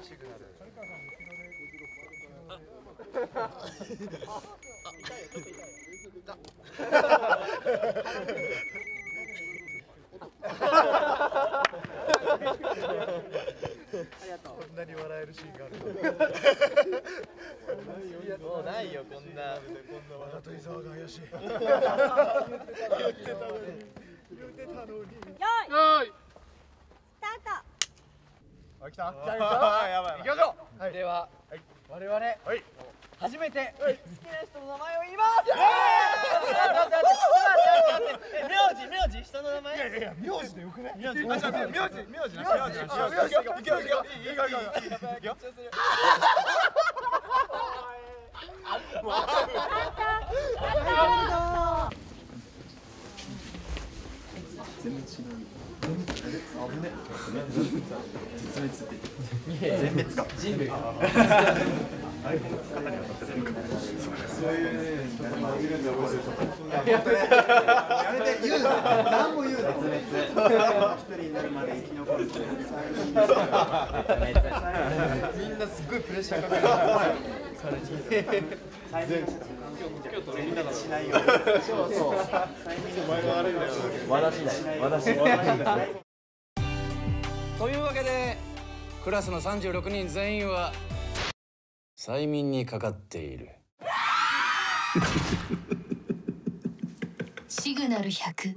こんなに笑えるシーンがあるもうないよ、こんなわざと伊沢が怪しい言ってたのによいスタート。来た。行きましょう。では我々初めて好きな人の名前を言います。名字人の名前？いや名字でよくね。名字。行くよ。全部違う。全滅か。人類。みんなすごいプレッシャーかかる。というわけでクラスの36人全員は催眠にかかっている。シグナル100。